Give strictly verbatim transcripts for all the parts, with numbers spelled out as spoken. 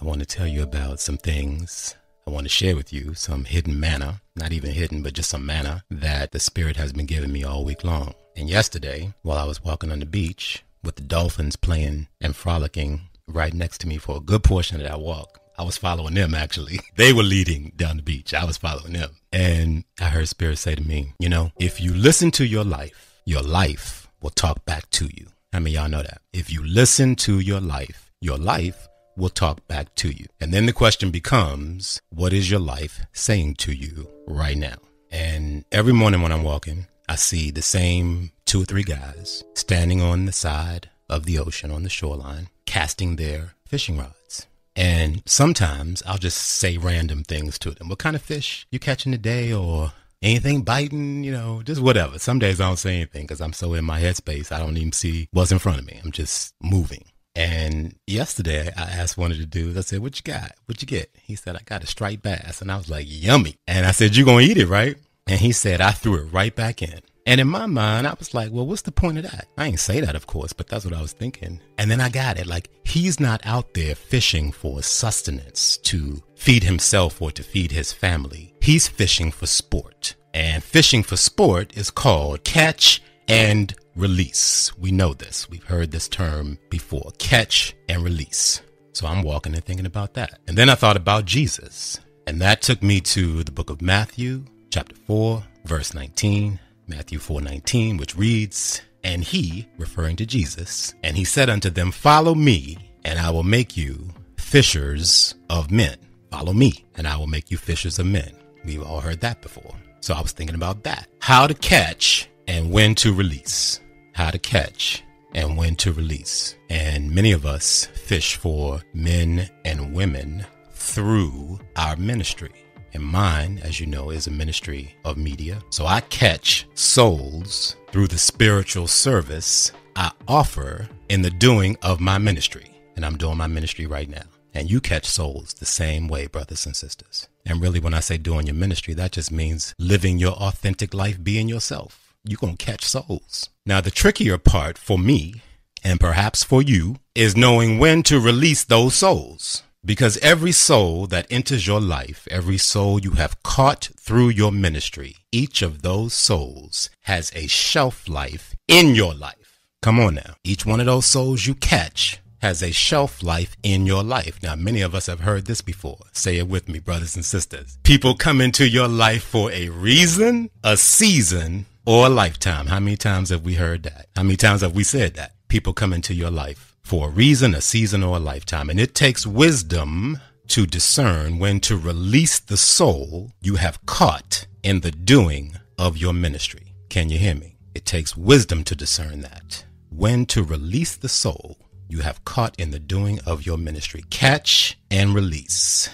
I want to tell you about some things. I want to share with you some hidden manna, not even hidden, but just some manna that the Spirit has been giving me all week long. And yesterday, while I was walking on the beach with the dolphins playing and frolicking right next to me for a good portion of that walk, I was following them, actually. They were leading down the beach. I was following them. And I heard Spirit say to me, you know, if you listen to your life, your life will talk back to you. I mean, y'all know that. If you listen to your life, your life will talk back to you. And then the question becomes, what is your life saying to you right now? And every morning when I'm walking, I see the same two or three guys standing on the side of the ocean, on the shoreline, casting their fishing rods. And sometimes I'll just say random things to them. What kind of fish you catching today, or anything biting, you know, just whatever. Some days I don't say anything because I'm so in my headspace, I don't even see what's in front of me. I'm just moving. And yesterday I asked one of the dudes, I said, what you got? What you get? He said, I got a striped bass. And I was like, yummy. And I said, you gonna eat it, right? And he said, I threw it right back in. And in my mind, I was like, well, what's the point of that? I ain't say that, of course, but that's what I was thinking. And then I got it. Like, he's not out there fishing for sustenance to feed himself or to feed his family. He's fishing for sport. And fishing for sport is called catch and release. We know this. We've heard this term before. Catch and release. So I'm walking and thinking about that. And then I thought about Jesus. And that took me to the book of Matthew, chapter four, verse nineteen. Matthew four nineteen, which reads, and he, referring to Jesus, and he said unto them, follow me, and I will make you fishers of men. Follow me, and I will make you fishers of men. We've all heard that before. So I was thinking about that. How to catch and when to release. How to catch and when to release. And many of us fish for men and women through our ministry. And mine, as you know, is a ministry of media. So I catch souls through the spiritual service I offer in the doing of my ministry. And I'm doing my ministry right now. And you catch souls the same way, brothers and sisters. And really, when I say doing your ministry, that just means living your authentic life, being yourself. You're going to catch souls. Now, the trickier part for me, and perhaps for you, is knowing when to release those souls. Because every soul that enters your life, every soul you have caught through your ministry, each of those souls has a shelf life in your life. Come on now. Each one of those souls you catch has a shelf life in your life. Now, many of us have heard this before. Say it with me, brothers and sisters. People come into your life for a reason, a season, or a lifetime. How many times have we heard that? How many times have we said that? People come into your life for a reason, a season, or a lifetime. And it takes wisdom to discern when to release the soul you have caught in the doing of your ministry. Can you hear me? It takes wisdom to discern that. When to release the soul you have caught in the doing of your ministry. Catch and release.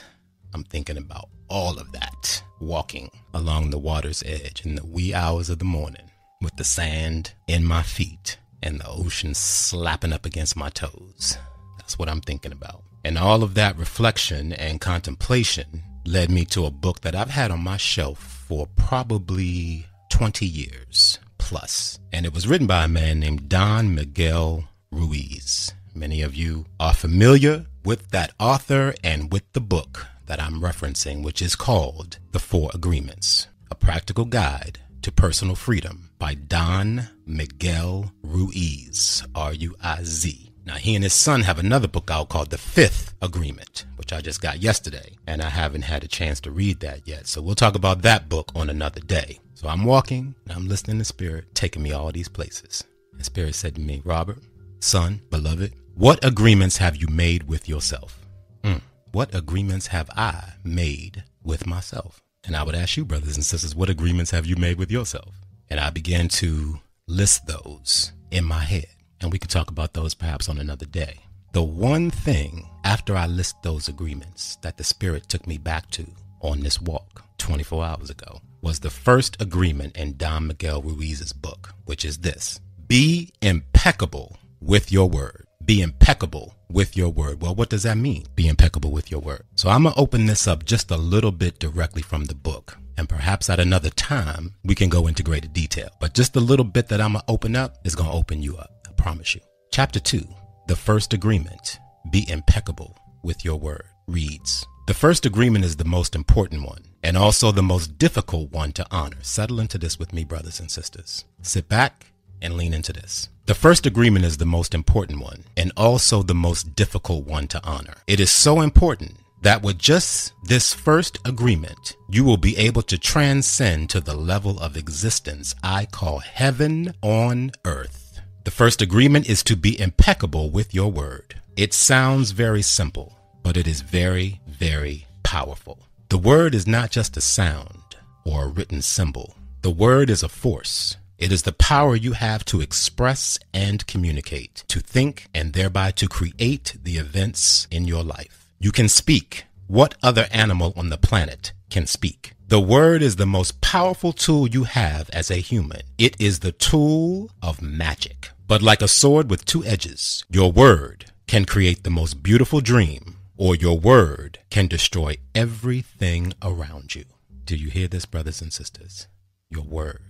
I'm thinking about all of that. Walking along the water's edge in the wee hours of the morning with the sand in my feet and the ocean slapping up against my toes. That's what I'm thinking about. And all of that reflection and contemplation led me to a book that I've had on my shelf for probably twenty years plus. And it was written by a man named Don Miguel Ruiz. Many of you are familiar with that author and with the book that I'm referencing, which is called The Four Agreements, A Practical Guide to Personal Freedom by Don Miguel Ruiz, R U I Z. Now, he and his son have another book out called The Fifth Agreement, which I just got yesterday, and I haven't had a chance to read that yet. So we'll talk about that book on another day. So I'm walking, and I'm listening to Spirit taking me all these places. And Spirit said to me, Robert, son, beloved, what agreements have you made with yourself? Mm. What agreements have I made with myself? And I would ask you, brothers and sisters, what agreements have you made with yourself? And I began to list those in my head. And we can talk about those perhaps on another day. The one thing after I list those agreements that the Spirit took me back to on this walk twenty-four hours ago was the first agreement in Don Miguel Ruiz's book, which is this. Be impeccable with your word. Be impeccable with your word. Well, what does that mean? Be impeccable with your word. So I'm going to open this up just a little bit directly from the book. And perhaps at another time, we can go into greater detail. But just the little bit that I'm going to open up is going to open you up. I promise you. Chapter two, the first agreement. Be impeccable with your word reads, "The first agreement is the most important one and also the most difficult one to honor." Settle into this with me, brothers and sisters. Sit back and lean into this. The first agreement is the most important one and also the most difficult one to honor. It is so important that with just this first agreement, you will be able to transcend to the level of existence I call heaven on earth. The first agreement is to be impeccable with your word. It sounds very simple, but it is very, very powerful. The word is not just a sound or a written symbol. The word is a force. It is the power you have to express and communicate, to think and thereby to create the events in your life. You can speak. What other animal on the planet can speak? The word is the most powerful tool you have as a human. It is the tool of magic. But like a sword with two edges, your word can create the most beautiful dream, or your word can destroy everything around you. Do you hear this, brothers and sisters? Your word.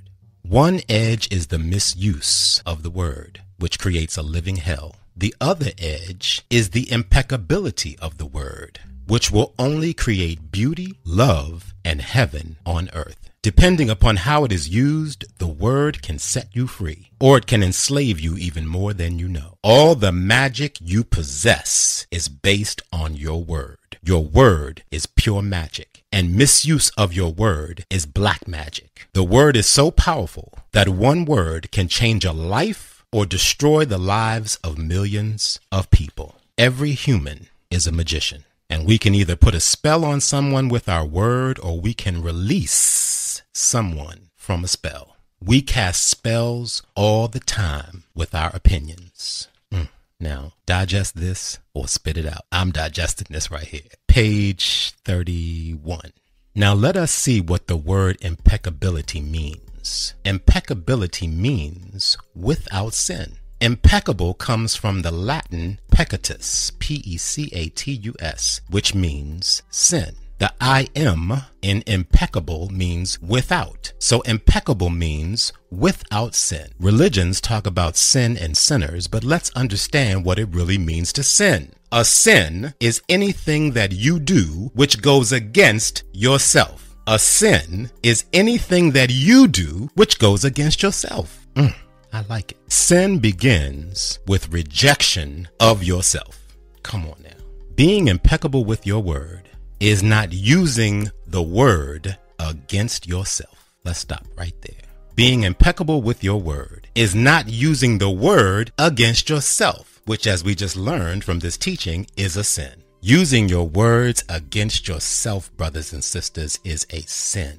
One edge is the misuse of the word, which creates a living hell. The other edge is the impeccability of the word, which will only create beauty, love, and heaven on earth. Depending upon how it is used, the word can set you free, or it can enslave you even more than you know. All the magic you possess is based on your word. Your word is pure magic, and misuse of your word is black magic. The word is so powerful that one word can change a life or destroy the lives of millions of people. Every human is a magician, and we can either put a spell on someone with our word, or we can release someone from a spell. We cast spells all the time with our opinions. Mm. Now, digest this or spit it out. I'm digesting this right here. Page thirty-one. Now let us see what the word impeccability means. Impeccability means without sin. Impeccable comes from the Latin peccatus, P E C A T U S, which means sin. The I M in impeccable means without. So impeccable means without sin. Religions talk about sin and sinners, but let's understand what it really means to sin. A sin is anything that you do which goes against yourself. A sin is anything that you do which goes against yourself. Mm, I like it. Sin begins with rejection of yourself. Come on now. Being impeccable with your word is not using the word against yourself. Let's stop right there. Being impeccable with your word is not using the word against yourself, which, as we just learned from this teaching, is a sin. Using your words against yourself, brothers and sisters, is a sin.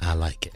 I like it.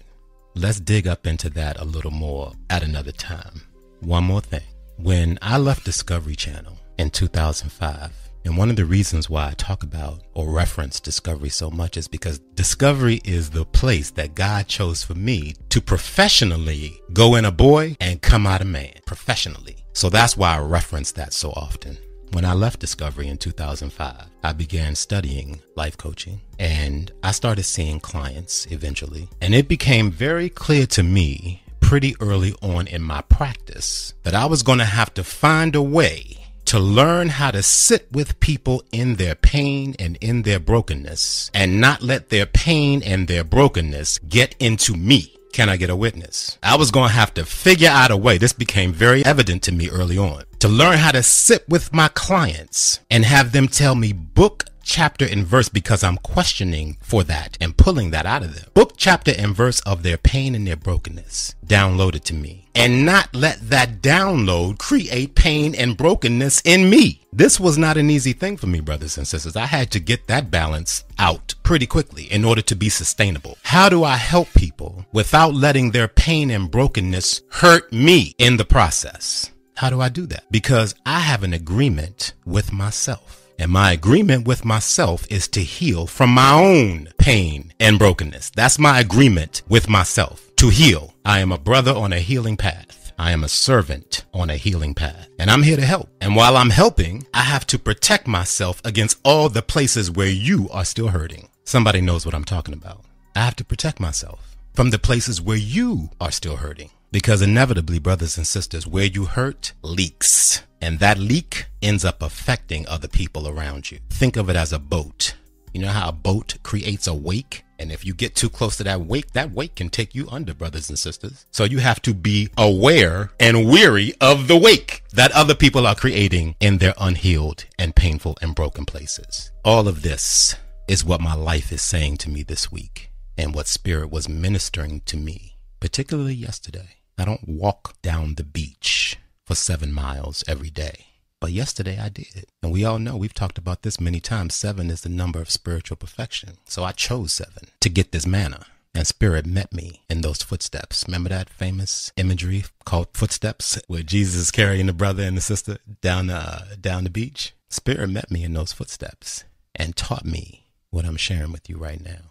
Let's dig up into that a little more at another time. One more thing. When I left Discovery Channel in two thousand five, and one of the reasons why I talk about or reference Discovery so much is because Discovery is the place that God chose for me to professionally go in a boy and come out a man professionally. So that's why I reference that so often. When I left Discovery in two thousand five, I began studying life coaching, and I started seeing clients eventually. And it became very clear to me pretty early on in my practice that I was going to have to find a way to learn how to sit with people in their pain and in their brokenness and not let their pain and their brokenness get into me. Can I get a witness? I was going to have to figure out a way. This became very evident to me early on. To learn how to sit with my clients and have them tell me book, chapter, and verse, because I'm questioning for that and pulling that out of them. Book, chapter, and verse of their pain and their brokenness downloaded to me, and not let that download create pain and brokenness in me. This was not an easy thing for me, brothers and sisters. I had to get that balance out pretty quickly in order to be sustainable. How do I help people without letting their pain and brokenness hurt me in the process? How do I do that? Because I have an agreement with myself. And my agreement with myself is to heal from my own pain and brokenness. That's my agreement with myself, to heal. I am a brother on a healing path. I am a servant on a healing path. And I'm here to help. And while I'm helping, I have to protect myself against all the places where you are still hurting. Somebody knows what I'm talking about. I have to protect myself from the places where you are still hurting. Because inevitably, brothers and sisters, where you hurt leaks, and that leak ends up affecting other people around you. Think of it as a boat. You know how a boat creates a wake? And if you get too close to that wake, that wake can take you under, brothers and sisters. So you have to be aware and weary of the wake that other people are creating in their unhealed and painful and broken places. All of this is what my life is saying to me this week, and what Spirit was ministering to me, particularly yesterday. I don't walk down the beach for seven miles every day. But yesterday I did. And we all know, we've talked about this many times, seven is the number of spiritual perfection. So I chose seven to get this manna. And Spirit met me in those footsteps. Remember that famous imagery called Footsteps, where Jesus is carrying the brother and the sister down, uh, down the beach? Spirit met me in those footsteps and taught me what I'm sharing with you right now.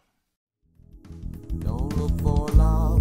Don't look for love.